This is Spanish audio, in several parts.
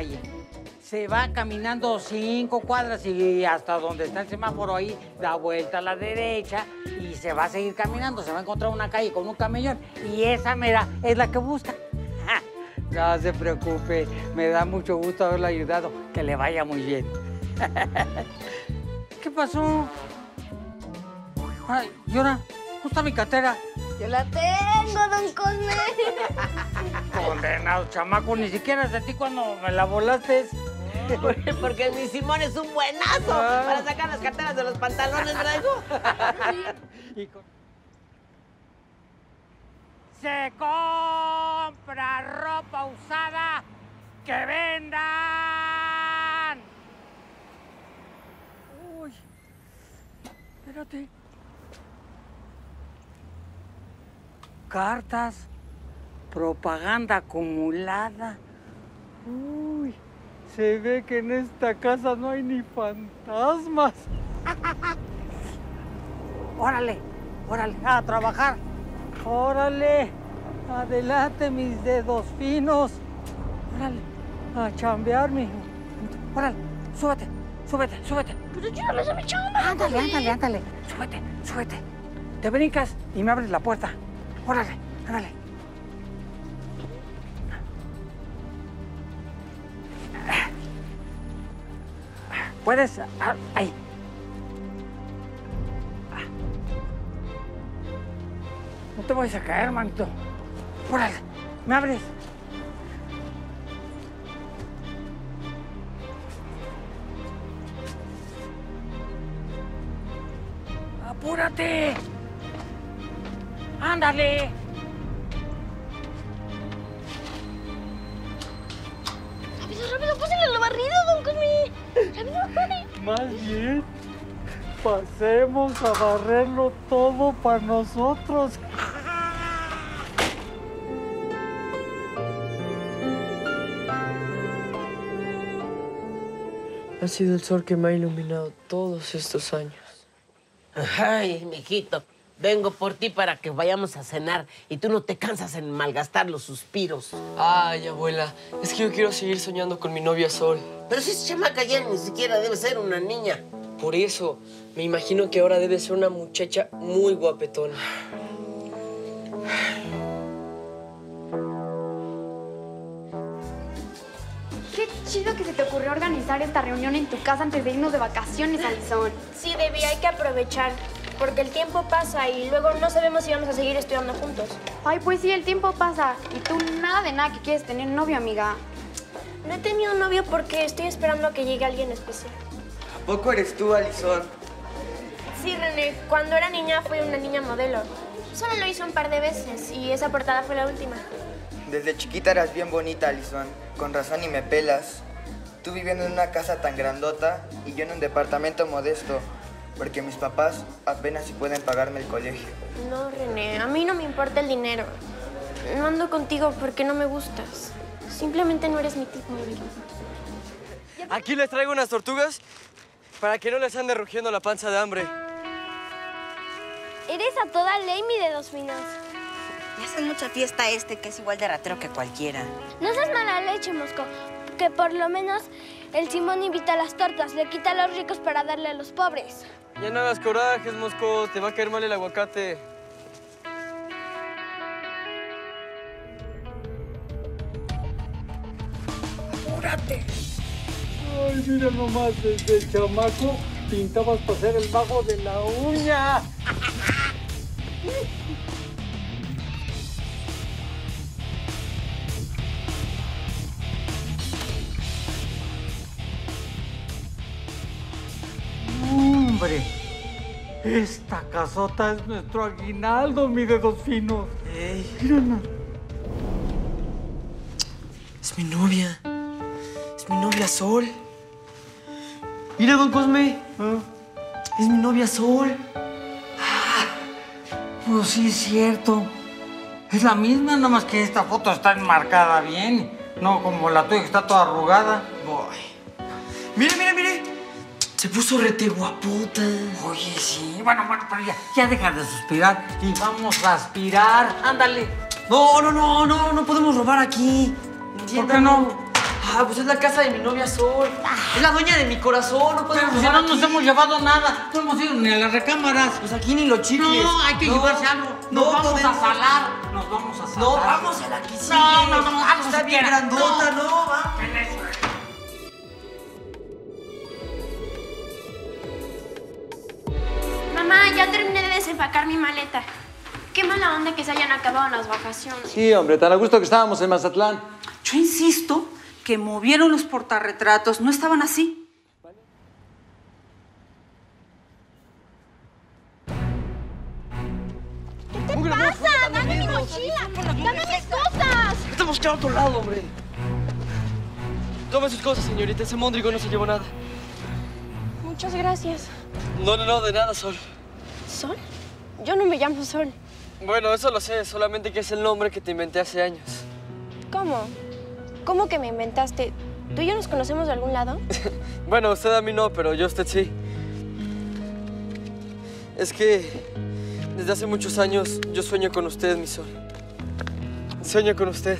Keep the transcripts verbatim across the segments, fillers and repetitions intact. calle. Se va caminando cinco cuadras y hasta donde está el semáforo ahí, da vuelta a la derecha y se va a seguir caminando. Se va a encontrar una calle con un camellón y esa mera es la que busca. ¡Ja! No se preocupe, me da mucho gusto haberle ayudado. Que le vaya muy bien. ¿Qué pasó? Ay, llora, ¿dónde está mi cartera? ¡Yo la tengo, don Cosme! Condenado, chamaco, ni siquiera sentí cuando me la volaste. Porque mi Simón es un buenazo ah. para sacar las carteras de los pantalones, ¿verdad, hijo? Se compra ropa usada que vendan. Uy, espérate. Cartas, propaganda acumulada. Uy, se ve que en esta casa no hay ni fantasmas. Órale, órale, a trabajar. Órale, adelante mis dedos finos. Órale, a chambear, mijo. Órale, súbete, súbete, súbete. Pero yo no lo sé, mi chamba. Ándale, ándale, ándale. Súbete, súbete. Te brincas y me abres la puerta. Órale, órale. ¿Puedes? Ahí. No te vayas a caer, manito. Órale, me abres. ¡Apúrate! ¡Ándale! ¡Rápido, rápido! ¡Pásenle la barrida, don Cosme! ¡Rápido! Más bien, pasemos a barrerlo todo para nosotros. Ha sido el sol que me ha iluminado todos estos años. ¡Ay, mijito! Vengo por ti para que vayamos a cenar y tú no te cansas en malgastar los suspiros. Ay, abuela, es que yo quiero seguir soñando con mi novia Sol. Pero si es chamaca ya ni siquiera debe ser una niña. Por eso, me imagino que ahora debe ser una muchacha muy guapetona. Qué chido que se te ocurrió organizar esta reunión en tu casa antes de irnos de vacaciones, Allison. Sí, baby, hay que aprovechar. Porque el tiempo pasa y luego no sabemos si vamos a seguir estudiando juntos. Ay, pues sí, el tiempo pasa. Y tú nada de nada que quieres tener novio, amiga. No he tenido novio porque estoy esperando a que llegue alguien especial. ¿A poco eres tú, Allison? Sí, René. Cuando era niña fui una niña modelo. Solo lo hice un par de veces y esa portada fue la última. Desde chiquita eras bien bonita, Allison. Con razón y me pelas. Tú viviendo en una casa tan grandota y yo en un departamento modesto. Porque mis papás apenas si pueden pagarme el colegio. No, René, a mí no me importa el dinero. No ando contigo porque no me gustas. Simplemente no eres mi tipo, mi vida. Aquí les traigo unas tortugas para que no les ande rugiendo la panza de hambre. Eres a toda ley, mi dedos finos. Le hacen mucha fiesta a este que es igual de ratero que cualquiera. No seas mala leche, Mosco, que por lo menos el Simón invita a las tortas, le quita a los ricos para darle a los pobres. Ya no hagas corajes, Mosco. Te va a caer mal el aguacate. ¡Apúrate! Ay, mira nomás, desde el chamaco pintabas para hacer el bajo de la uña. ¡Hombre! Esta casota es nuestro aguinaldo, mi dedos finos. ¡Ey! Mírala. Es mi novia. Es mi novia Sol. Mira, don Cosme. ¿Ah? Es mi novia Sol. Ah, pues sí, es cierto. Es la misma, nada más que esta foto está enmarcada bien. No como la tuya que está toda arrugada. Voy. ¡Mire, mire, mire! Se puso rete guapota. Oye, sí. Bueno, bueno, pero ya, ya deja de suspirar y vamos a aspirar. Ándale. No, no, no, no, no podemos robar aquí. ¿Por qué no? Ah, pues es la casa de mi novia Sol. Es la dueña de mi corazón. No podemos. Pero si no nos hemos llevado nada. No hemos ido ni a las recámaras. Pues aquí ni los chicles. No, hay que no, llevarse algo. Nos no vamos podemos. a salar. Nos vamos a salar. No, vamos a la que sigue. No, no, no. Ah, está bien grandota, ¿no? no va. Mamá, ya terminé de desempacar mi maleta. Qué mala onda que se hayan acabado las vacaciones. Sí, hombre, tan a gusto que estábamos en Mazatlán. Yo insisto que movieron los portarretratos. No estaban así. ¿Qué te Uy, pasa? No, ¡Dame mi mochila! ¡Dame mis cosas! Estamos quedando a otro lado, hombre. Toma sus cosas, señorita. Ese mondrigo no se llevó nada. Muchas gracias. No, no, no, de nada, Sol. ¿Sol? Yo no me llamo Sol. Bueno, eso lo sé, solamente que es el nombre que te inventé hace años. ¿Cómo? ¿Cómo que me inventaste? ¿Tú y yo nos conocemos de algún lado? Bueno, usted a mí no, pero yo a usted sí. Es que desde hace muchos años yo sueño con usted, mi Sol. Sueño con usted.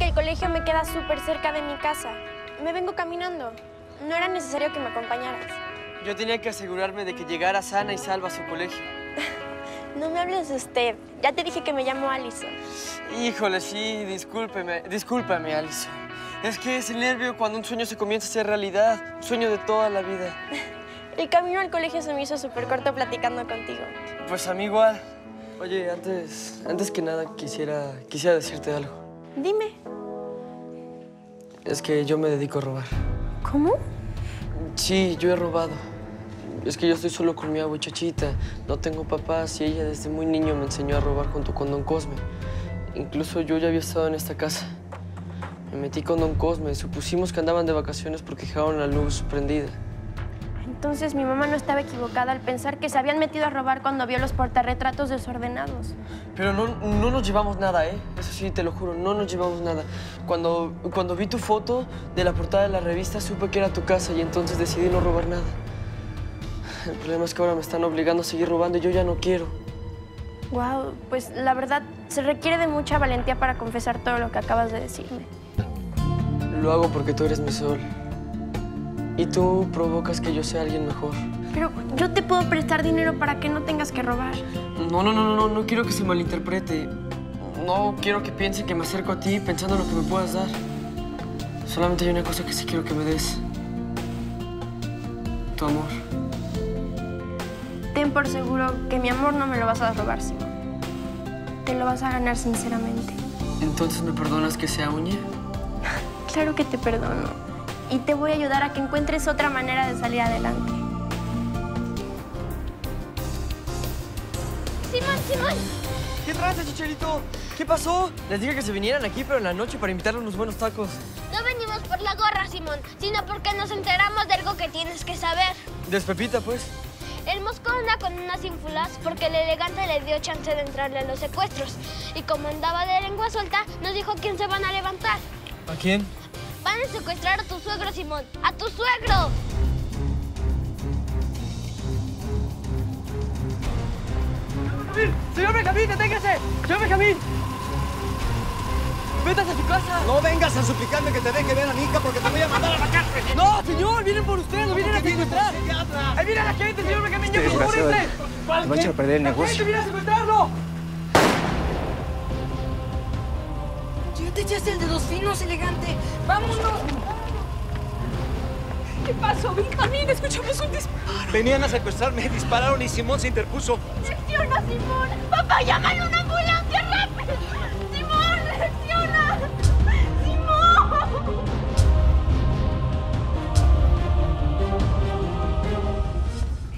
El colegio me queda súper cerca de mi casa. Me vengo caminando. No era necesario que me acompañaras. Yo tenía que asegurarme de que llegara sana y salva a su colegio. No me hables de usted. Ya te dije que me llamo Allison. Híjole, sí, discúlpeme. Discúlpame, Allison. Es que es el nervio cuando un sueño se comienza a ser realidad. Un sueño de toda la vida. El camino al colegio se me hizo súper corto platicando contigo. Pues a mí igual. Oye, antes, antes que nada quisiera, quisiera decirte algo. Dime. Es que yo me dedico a robar. ¿Cómo? Sí, yo he robado. Es que yo estoy solo con mi abuchachita. No tengo papás y ella desde muy niño me enseñó a robar junto con don Cosme. Incluso yo ya había estado en esta casa. Me metí con don Cosme. Supusimos que andaban de vacaciones porque dejaron la luz prendida. Entonces mi mamá no estaba equivocada al pensar que se habían metido a robar cuando vio los portarretratos desordenados. Pero no, no nos llevamos nada, ¿eh? Eso sí, te lo juro, no nos llevamos nada. Cuando, cuando vi tu foto de la portada de la revista, supe que era tu casa y entonces decidí no robar nada. El problema es que ahora me están obligando a seguir robando y yo ya no quiero. Wow, pues la verdad, se requiere de mucha valentía para confesar todo lo que acabas de decirme. Lo hago porque tú eres mi Sol. Y tú provocas que yo sea alguien mejor. Pero yo te puedo prestar dinero para que no tengas que robar. No, no, no, no, no quiero que se malinterprete. No quiero que piense que me acerco a ti pensando en lo que me puedas dar. Solamente hay una cosa que sí quiero que me des. Tu amor. Ten por seguro que mi amor no me lo vas a robar, Simón. Te lo vas a ganar sinceramente. ¿Entonces me perdonas que sea uña? Claro que te perdono. Y te voy a ayudar a que encuentres otra manera de salir adelante. ¡Simón, Simón! ¿Qué traes, Chicharito? ¿Qué pasó? Les dije que se vinieran aquí, pero en la noche para invitarles unos buenos tacos. No venimos por la gorra, Simón, sino porque nos enteramos de algo que tienes que saber. Despepita, pues. El Mosco anda con unas ínfulas porque el Elegante le dio chance de entrarle a los secuestros. Y como andaba de lengua suelta, nos dijo quién se van a levantar. ¿A quién? Van a secuestrar a tu suegro, Simón. ¡A tu suegro! ¡Señor Benjamín, deténgase! ¡Señor Benjamín! ¡Vétase a su casa! No vengas a suplicarme que te deje ver a mi hija porque te voy a mandar a la cárcel. ¡No, señor! ¡Vienen por ustedes! ¡Lo vienen a secuestrar! ¡Ahí viene la gente, señor Benjamín! ¡Ya por morirse! ¡Va a echar a perder el negocio! ¡La gente viene a secuestrarlo! ¡Te echaste el de los finos, Elegante! ¡Vámonos! ¿Qué pasó, Benjamín? Escuchamos un disparo. Venían a secuestrarme, dispararon y Simón se interpuso. ¡Reacciona, Simón! ¡Papá, llámale una ambulancia, rápido! ¡Simón, reacciona! ¡Simón!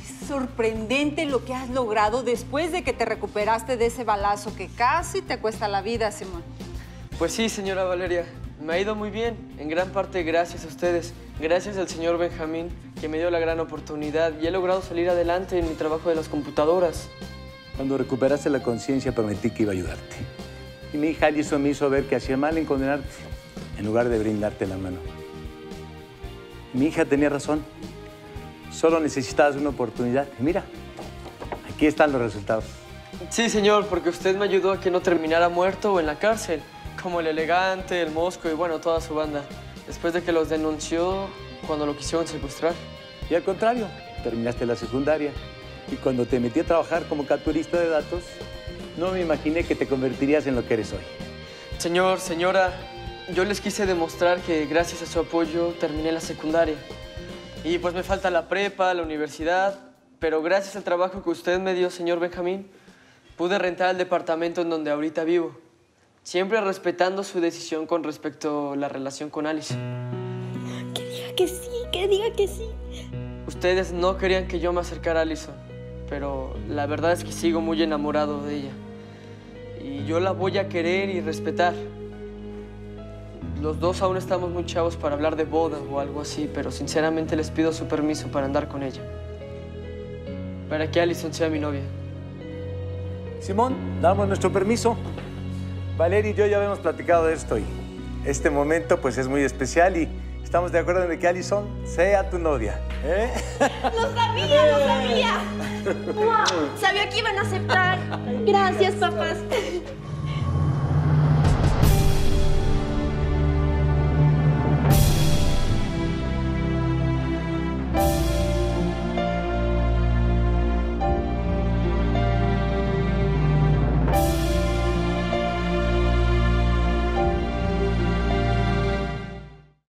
Es sorprendente lo que has logrado después de que te recuperaste de ese balazo que casi te cuesta la vida, Simón. Pues sí, señora Valeria, me ha ido muy bien, en gran parte gracias a ustedes, gracias al señor Benjamín, que me dio la gran oportunidad y he logrado salir adelante en mi trabajo de las computadoras. Cuando recuperaste la conciencia, prometí que iba a ayudarte. Y mi hija Allison me hizo ver que hacía mal en condenarte, en lugar de brindarte la mano. Mi hija tenía razón. Solo necesitabas una oportunidad. Y mira, aquí están los resultados. Sí, señor, porque usted me ayudó a que no terminara muerto o en la cárcel, como el Elegante, el Mosco y, bueno, toda su banda, después de que los denunció cuando lo quisieron secuestrar. Y al contrario, terminaste la secundaria. Y cuando te metí a trabajar como capturista de datos, no me imaginé que te convertirías en lo que eres hoy. Señor, señora, yo les quise demostrar que gracias a su apoyo terminé la secundaria. Y pues me falta la prepa, la universidad, pero gracias al trabajo que usted me dio, señor Benjamín, pude rentar el departamento en donde ahorita vivo, siempre respetando su decisión con respecto a la relación con Allison. Que diga que sí, que diga que sí. Ustedes no querían que yo me acercara a Allison, pero la verdad es que sigo muy enamorado de ella. Y yo la voy a querer y respetar. Los dos aún estamos muy chavos para hablar de boda o algo así, pero sinceramente les pido su permiso para andar con ella. Para que Allison sea mi novia. Simón, damos nuestro permiso. Valeria y yo ya habíamos platicado de esto y este momento pues es muy especial y estamos de acuerdo en que Allison sea tu novia. ¿Eh? ¡Lo sabía, lo sabía! ¡Wow! Sabía que iban a aceptar. Gracias, papás.